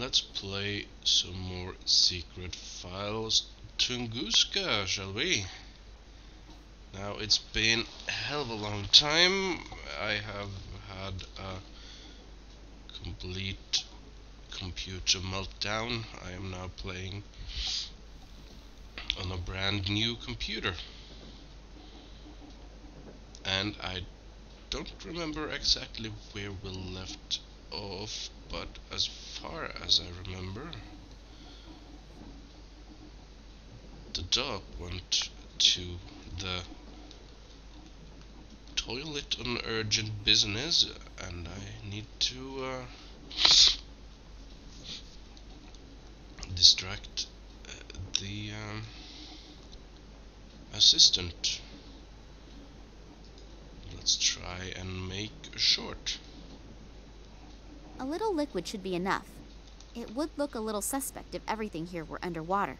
and let's play some more Secret Files Tunguska, shall we? Now, it's been a hell of a long time. I have had a complete computer meltdown. I am now playing on a brand new computer. And I don't remember exactly where we left off, but as far as I remember, the dog went to the toilet on urgent business, and I need to distract the assistant. Let's try and make a short. A little liquid should be enough. It would look a little suspect if everything here were underwater.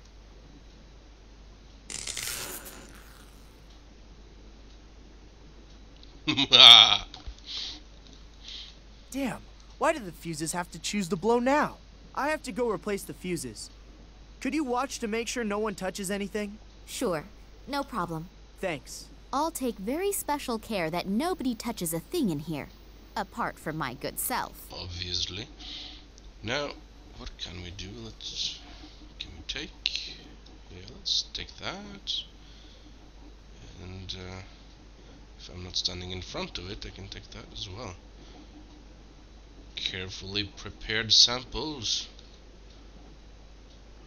Damn, why did the fuses have to choose to blow now? I have to go replace the fuses. Could you watch to make sure no one touches anything? Sure, no problem. Thanks. I'll take very special care that nobody touches a thing in here, apart from my good self. Obviously. Now, what can we do? Let's take that. And if I'm not standing in front of it, I can take that as well. Carefully prepared samples.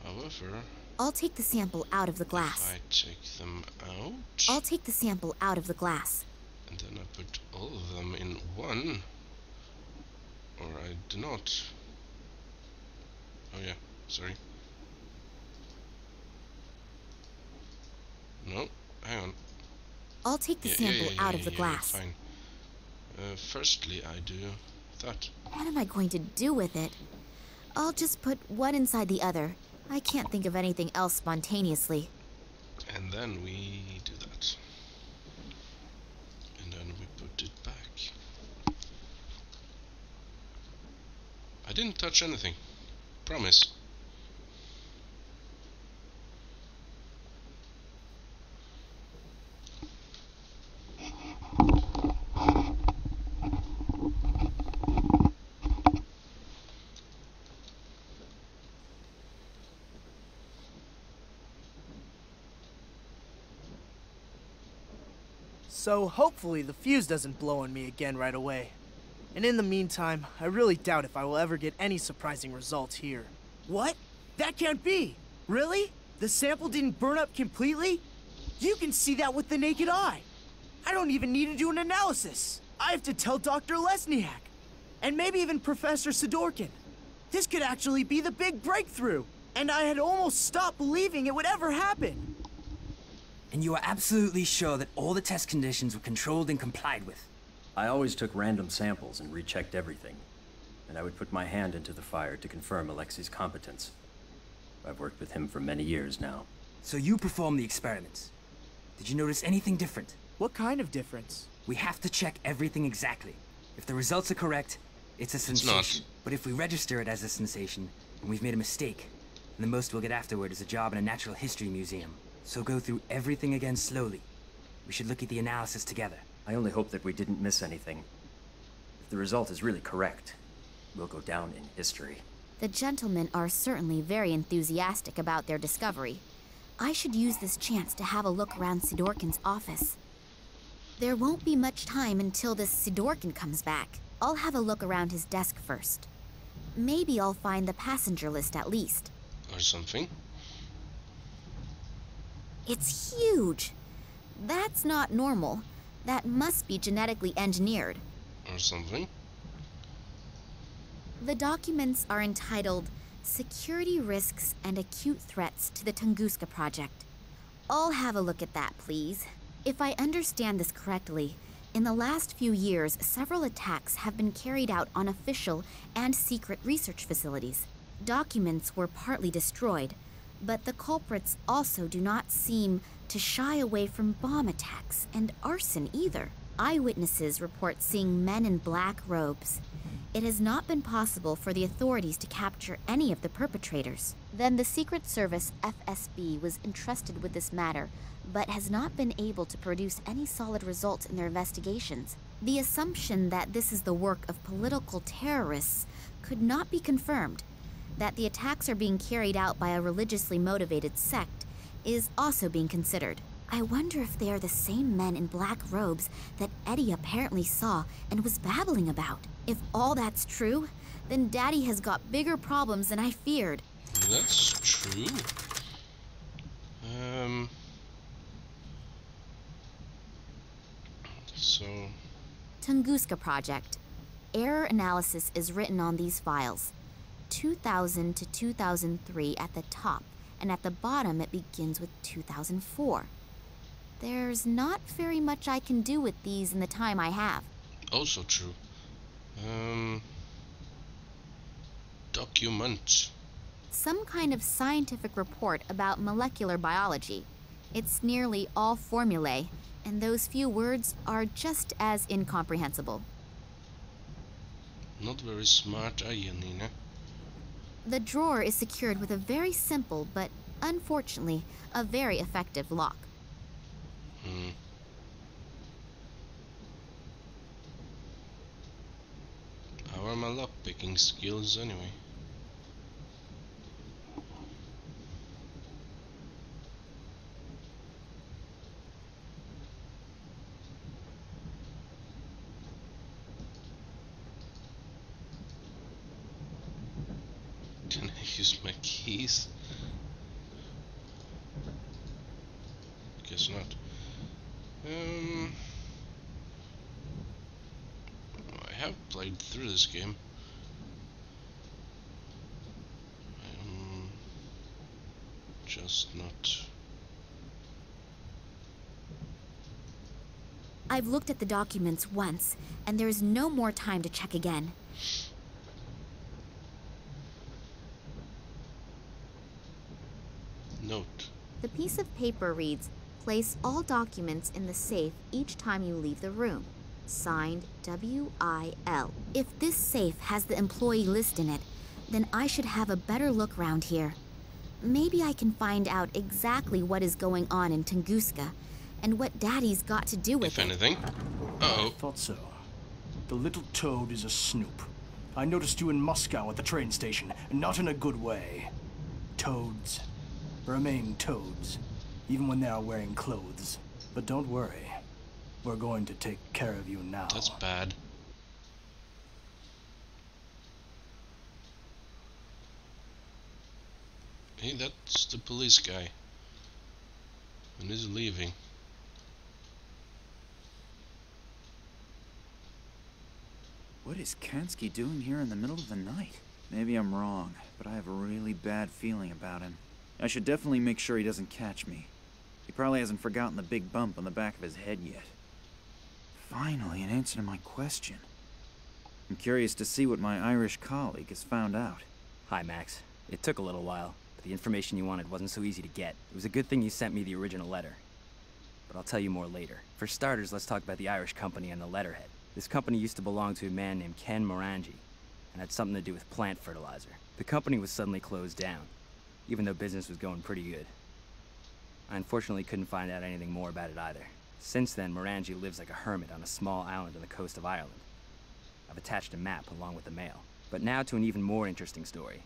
However, I'll take the sample out of the glass. I take them out. I'll take the sample out of the glass. And then I put all of them in one. Or I do not. Oh yeah, sorry. No, hang on. I'll take the sample out of the glass. Fine. Firstly, I do that. What am I going to do with it? I'll just put one inside the other. I can't think of anything else spontaneously. And then we do that. And then we put it back. I didn't touch anything. Promise. So hopefully the fuse doesn't blow on me again right away. And in the meantime, I really doubt if I will ever get any surprising results here. What? That can't be! Really? The sample didn't burn up completely? You can see that with the naked eye! I don't even need to do an analysis! I have to tell Dr. Lesniak! And maybe even Professor Sidorkin! This could actually be the big breakthrough! And I had almost stopped believing it would ever happen! And you are absolutely sure that all the test conditions were controlled and complied with? I always took random samples and rechecked everything. And I would put my hand into the fire to confirm Alexei's competence. I've worked with him for many years now. So you performed the experiments. Did you notice anything different? What kind of difference? We have to check everything exactly. If the results are correct, it's a sensation. It's not. But if we register it as a sensation, and we've made a mistake, and the most we'll get afterward is a job in a natural history museum. So go through everything again slowly. We should look at the analysis together. I only hope that we didn't miss anything. If the result is really correct, we'll go down in history. The gentlemen are certainly very enthusiastic about their discovery. I should use this chance to have a look around Sidorkin's office. There won't be much time until this Sidorkin comes back. I'll have a look around his desk first. Maybe I'll find the passenger list at least. Or something. It's huge! That's not normal. That must be genetically engineered. Or something. The documents are entitled Security Risks and Acute Threats to the Tunguska Project. I'll have a look at that, please. If I understand this correctly, in the last few years, several attacks have been carried out on official and secret research facilities. Documents were partly destroyed, but the culprits also do not seem to shy away from bomb attacks and arson either. Eyewitnesses report seeing men in black robes, it has not been possible for the authorities to capture any of the perpetrators. Then the Secret Service FSB was entrusted with this matter, but has not been able to produce any solid results in their investigations. The assumption that this is the work of political terrorists could not be confirmed. That the attacks are being carried out by a religiously motivated sect is also being considered. I wonder if they are the same men in black robes that Eddie apparently saw and was babbling about. If all that's true, then Daddy has got bigger problems than I feared. That's true. Tunguska Project. Error analysis is written on these files. 2000 to 2003 at the top, and at the bottom it begins with 2004. There's not very much I can do with these in the time I have. Also true. Document. Some kind of scientific report about molecular biology. It's nearly all formulae, and those few words are just as incomprehensible. Not very smart, are you, Nina? The drawer is secured with a very simple, but unfortunately, a very effective lock. How are my lockpicking skills, anyway? Keys? Guess not. I have played through this game. I'm just not. I've looked at the documents once, and there is no more time to check again. The piece of paper reads, place all documents in the safe each time you leave the room. Signed, W.I.L. If this safe has the employee list in it, then I should have a better look round here. Maybe I can find out exactly what is going on in Tunguska, and what Daddy's got to do with it. If anything. Uh-oh. I thought so. The little toad is a snoop. I noticed you in Moscow at the train station, and not in a good way. Toads remain toads, even when they are wearing clothes. But don't worry, we're going to take care of you now. That's bad. Hey, that's the police guy. And he's leaving. What is Kansky doing here in the middle of the night? Maybe I'm wrong, but I have a really bad feeling about him. I should definitely make sure he doesn't catch me. He probably hasn't forgotten the big bump on the back of his head yet. Finally, an answer to my question. I'm curious to see what my Irish colleague has found out. Hi, Max. It took a little while, but the information you wanted wasn't so easy to get. It was a good thing you sent me the original letter. But I'll tell you more later. For starters, let's talk about the Irish company and the letterhead. This company used to belong to a man named Ken Moranji, and had something to do with plant fertilizer. The company was suddenly closed down, even though business was going pretty good. I unfortunately couldn't find out anything more about it either. Since then, Mirangi lives like a hermit on a small island on the coast of Ireland. I've attached a map along with the mail. But now to an even more interesting story.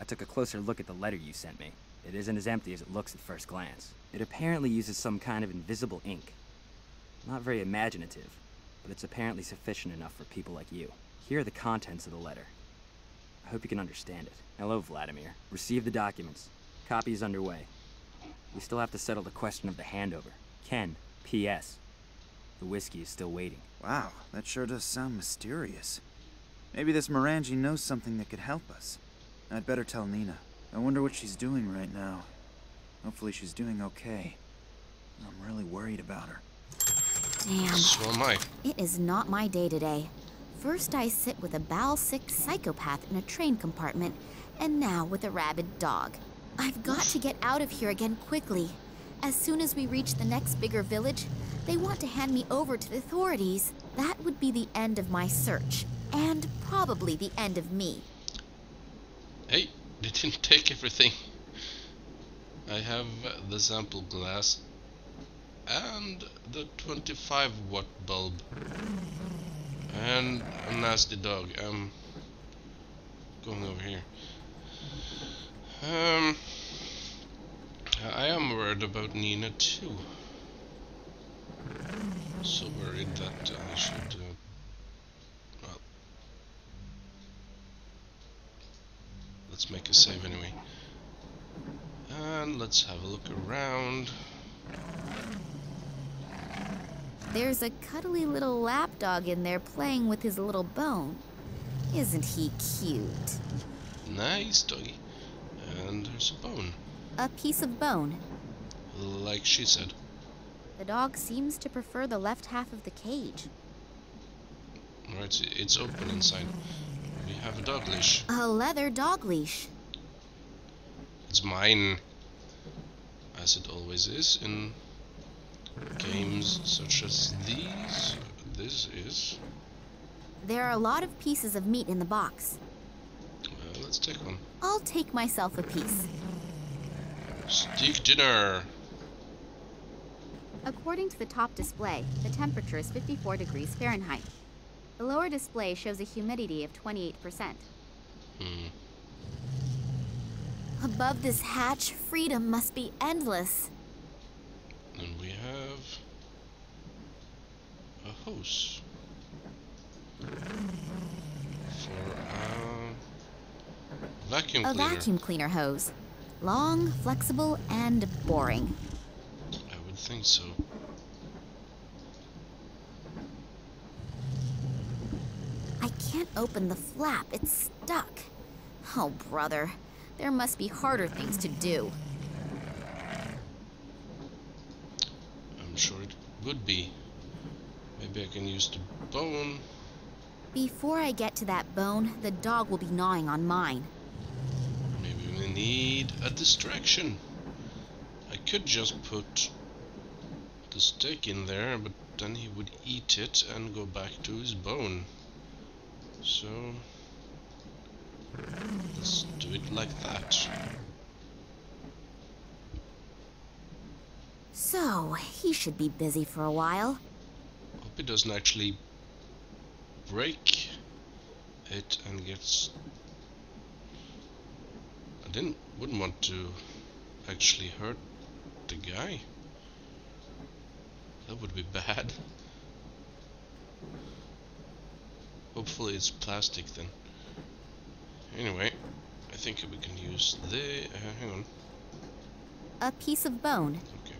I took a closer look at the letter you sent me. It isn't as empty as it looks at first glance. It apparently uses some kind of invisible ink. Not very imaginative, but it's apparently sufficient enough for people like you. Here are the contents of the letter. I hope you can understand it. Hello, Vladimir. Receive the documents. Copy is underway. We still have to settle the question of the handover. Ken, P.S. The whiskey is still waiting. Wow, that sure does sound mysterious. Maybe this Mirangi knows something that could help us. I'd better tell Nina. I wonder what she's doing right now. Hopefully she's doing okay. I'm really worried about her. Damn. So am I. It is not my day today. First I sit with a bowel-sick psychopath in a train compartment, and now with a rabid dog. I've got to get out of here again quickly. As soon as we reach the next bigger village, they want to hand me over to the authorities. That would be the end of my search. And probably the end of me. Hey, they didn't take everything. I have the sample glass and the 25-watt bulb and a nasty dog. I'm going over here. I am worried about Nina too. So worried that I should well, let's make a save anyway. And let's have a look around. There's a cuddly little lapdog in there playing with his little bone. Isn't he cute? Nice doggy. And there's a bone. A piece of bone. Like she said. The dog seems to prefer the left half of the cage. Right, it's open inside. We have a dog leash. A leather dog leash. It's mine, as it always is in games such as these. This is... There are a lot of pieces of meat in the box. Let's take one. I'll take myself a piece. Steak dinner! According to the top display, the temperature is 54 degrees Fahrenheit. The lower display shows a humidity of 28%. Above this hatch, freedom must be endless. And we have a hose for a vacuum cleaner. A vacuum cleaner hose. Long, flexible, and boring. I would think so. I can't open the flap. It's stuck. Oh, brother. There must be harder things to do. I'm sure it would be. Maybe I can use the bone. Before I get to that bone, the dog will be gnawing on mine. Maybe we need a distraction. I could just put the stick in there, but then he would eat it and go back to his bone. So... let's do it like that. So, he should be busy for a while. Hope he doesn't actually break it and gets... wouldn't want to actually hurt the guy. That would be bad. Hopefully it's plastic then. Anyway, I think we can use the... hang on. A piece of bone. Okay.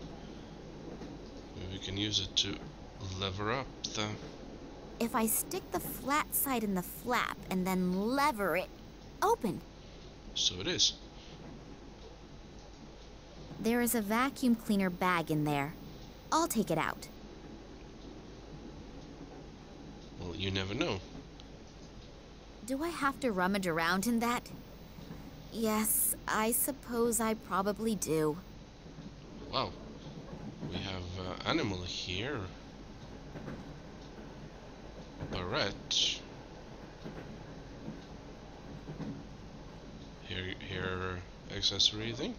Maybe we can use it to lever up the... If I stick the flat side in the flap and then lever it open. So it is. There is a vacuum cleaner bag in there. I'll take it out. Well, you never know. Do I have to rummage around in that? Yes, I suppose I probably do. Wow. We have an animal here. Barrette. Here, accessory thing?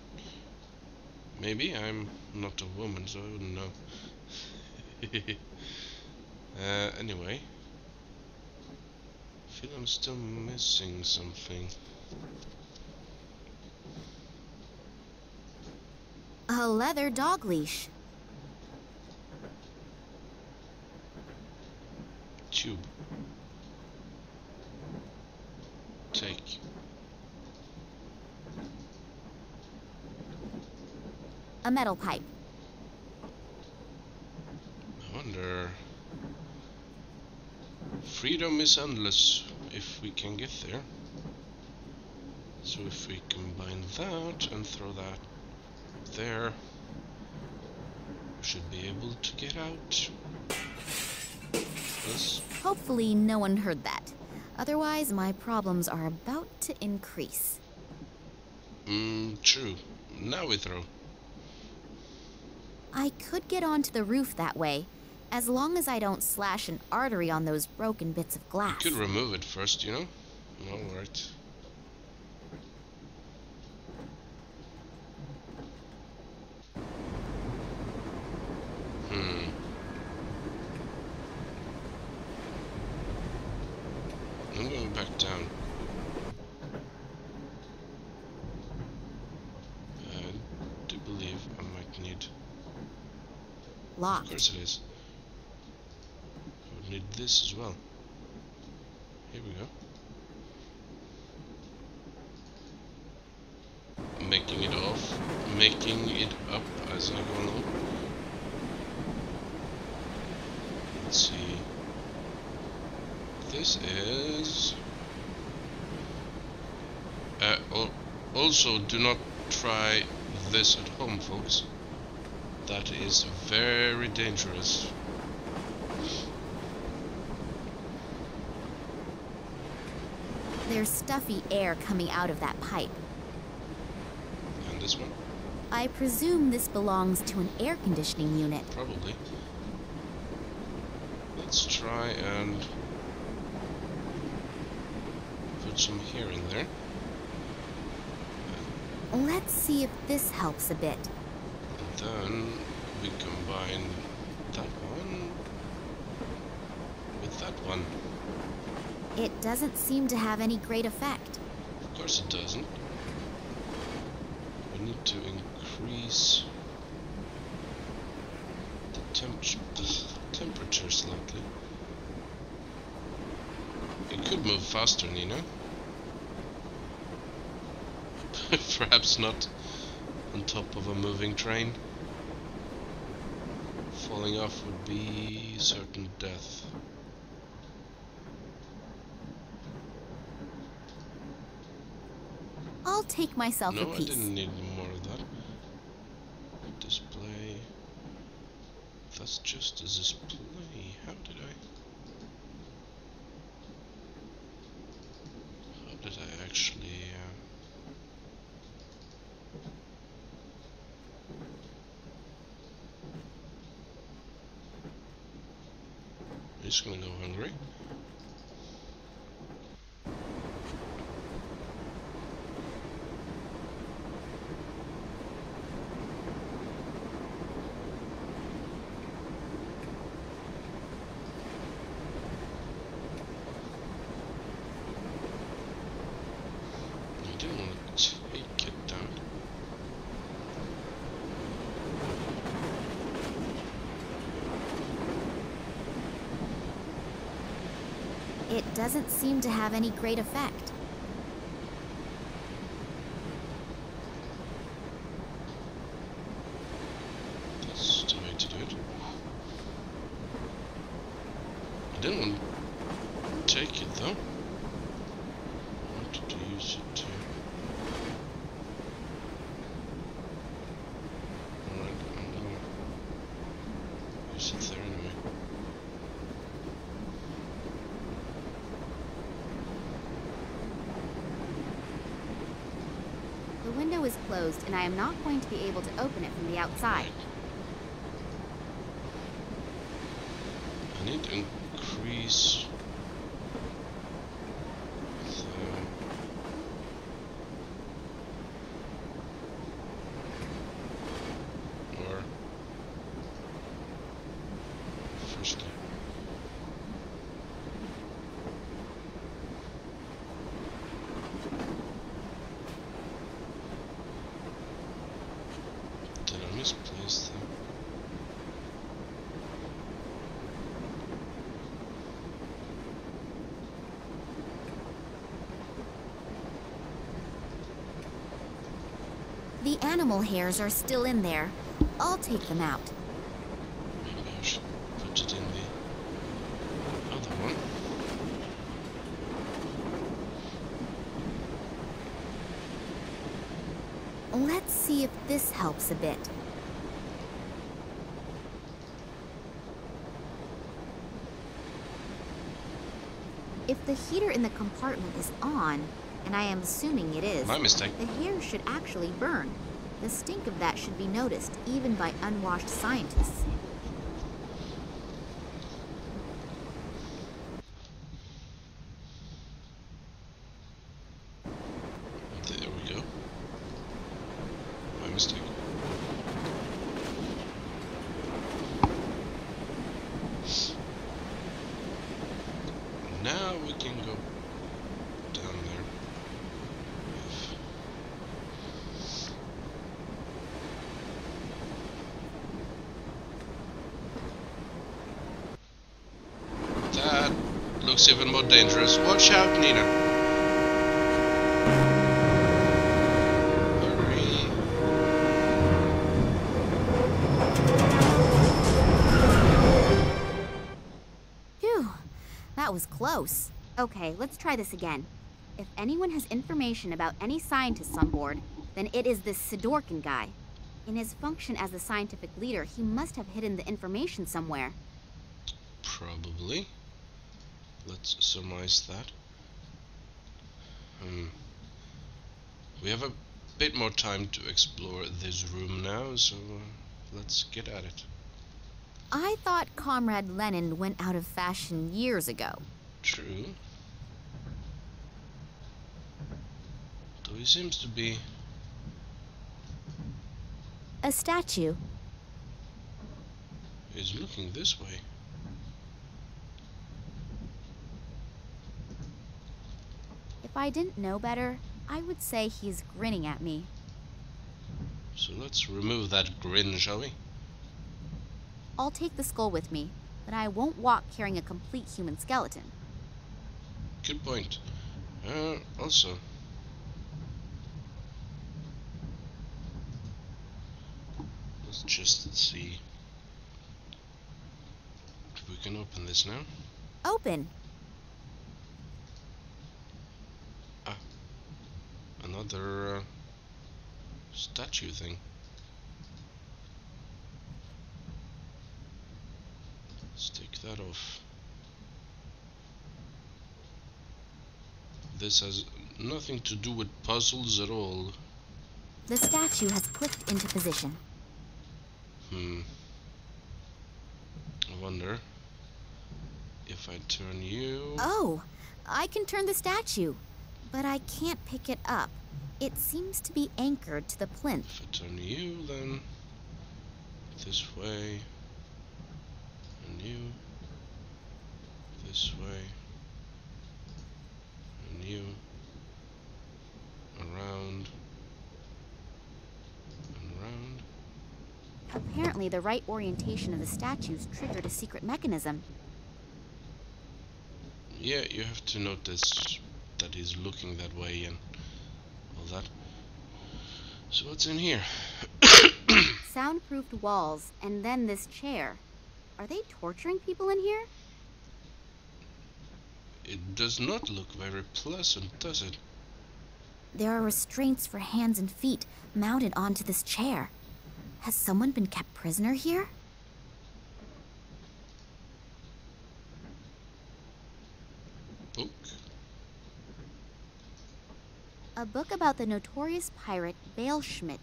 Maybe I'm not a woman, so I wouldn't know. Anyway. I feel I'm still missing something. A leather dog leash. Tube. Take. A metal pipe. I wonder... Freedom is endless if we can get there. So if we combine that and throw that there, we should be able to get out. Yes. Hopefully no one heard that. Otherwise my problems are about to increase. True. Now we throw. I could get onto the roof that way. As long as I don't slash an artery on those broken bits of glass. You could remove it first, you know? Alright. I'm going back down. I do believe I might need... Locked. Of course it is. I would need this as well. Here we go. Making it off. Making it up as I go along. Let's see. This is... also, do not try this at home, folks. That is very dangerous. There's stuffy air coming out of that pipe. And this one? I presume this belongs to an air conditioning unit. Probably. Let's try and... some here in there. Let's see if this helps a bit. And then we combine that one with that one. It doesn't seem to have any great effect. Of course it doesn't. We need to increase the temperature slightly. It could move faster, Nina. Perhaps not on top of a moving train. Falling off would be certain death. I'll take myself a piece. No, I didn't need more of that. Display. That's just a display. How did I actually... I'm just gonna go hungry. I didn't want to take it down. It doesn't seem to have any great effect. That's the way to do it. I didn't want to take it though. I wanted to use it to... Alright, I'm gonna use it there anyway. The window is closed, and I am not going to be able to open it from the outside. I need to increase the... Or... Firstly... misplaced them. The animal hairs are still in there. I'll take them out. Maybe I should put it in the other one. Let's see if this helps a bit. If the heater in the compartment is on, and I am assuming it is, my mistake. The hair should actually burn. The stink of that should be noticed, even by unwashed scientists. mistake. Now we can go down there. That looks even more dangerous. Watch out, Nina. Was close. Okay, let's try this again. If anyone has information about any scientists on board, then it is this Sidorkin guy. In his function as the scientific leader, he must have hidden the information somewhere. Probably. Let's surmise that. We have a bit more time to explore this room now, so let's get at it. I thought Comrade Lenin went out of fashion years ago. True. Though he seems to be... a statue. He's looking this way. If I didn't know better, I would say he's grinning at me. So let's remove that grin, shall we? I'll take the skull with me, but I won't walk carrying a complete human skeleton. Good point. Also... let's just see... if we can open this now. Open! Ah. Another... statue thing. That off. This has nothing to do with puzzles at all. The statue has clicked into position. I wonder if I turn you... Oh! I can turn the statue, but I can't pick it up. It seems to be anchored to the plinth. If I turn you, then... this way... and you... this way, and you, around, and around. Apparently the right orientation of the statues triggered a secret mechanism. Yeah, you have to notice that he's looking that way and all that. So what's in here? Soundproofed walls, and then this chair. Are they torturing people in here? It does not look very pleasant, does it? There are restraints for hands and feet mounted onto this chair. Has someone been kept prisoner here? Book? A book about the notorious pirate Bail Schmidt,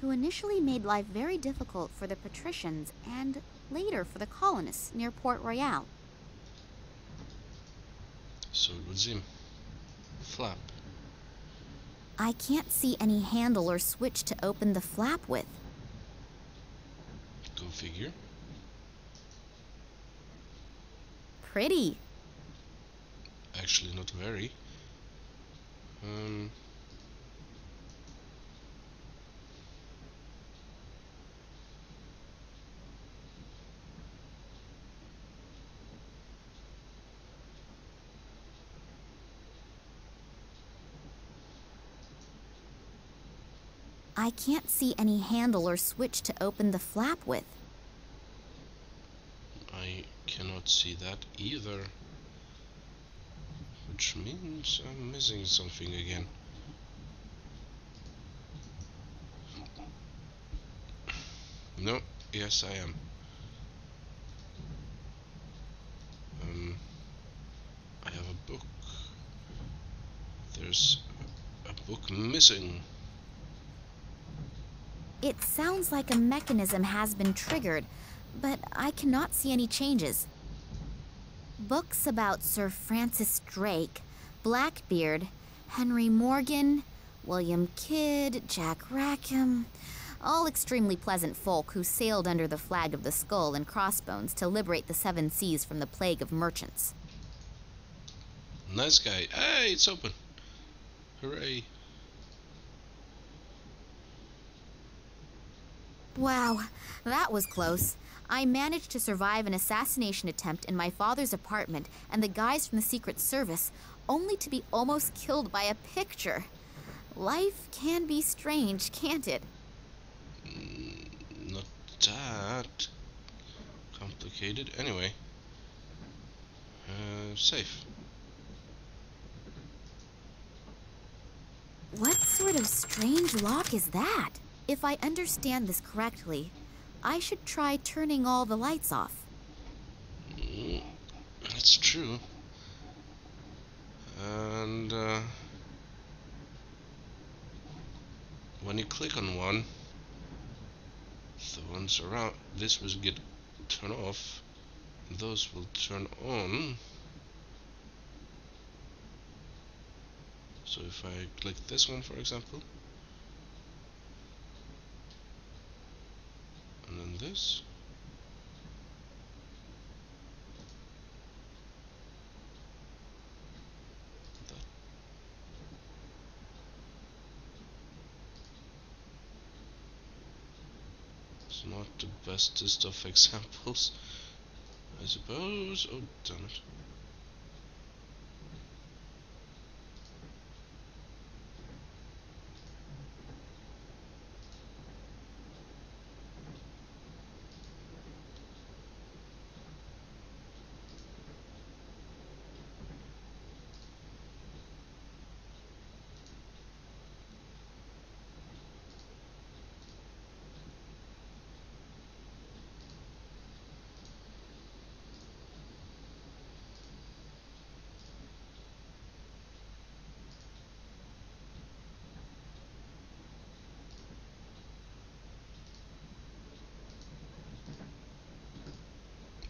who initially made life very difficult for the patricians and later for the colonists near Port Royal. So it was him. Flap. I can't see any handle or switch to open the flap with. Go figure. Pretty. Actually, not very. I can't see any handle or switch to open the flap with. I cannot see that either. Which means I'm missing something again. No, yes I am. I have a book. There's a book missing. It sounds like a mechanism has been triggered, but I cannot see any changes. Books about Sir Francis Drake, Blackbeard, Henry Morgan, William Kidd, Jack Rackham, all extremely pleasant folk who sailed under the flag of the skull and crossbones to liberate the seven seas from the plague of merchants. Nice guy. Hey, it's open. Hooray. Wow, that was close. I managed to survive an assassination attempt in my father's apartment and the guys from the Secret Service, only to be almost killed by a picture. Life can be strange, can't it? Not that complicated. Anyway, safe. What sort of strange lock is that? If I understand this correctly, I should try turning all the lights off. That's true. And when you click on one, the ones around this will get turned off, and those will turn on. So if I click this one, for example, and then this, that. It's not the bestest of examples, I suppose. Oh, damn it.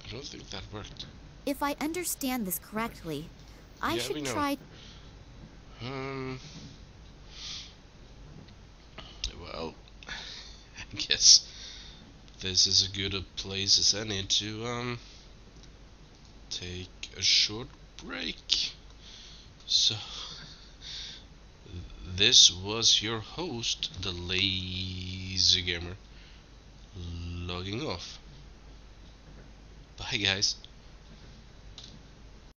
I don't think that worked. If I understand this correctly, I should try. Well, I guess this is a good a place as any to take a short break. So this was your host, the Lazy Gamer, logging off. Bye guys.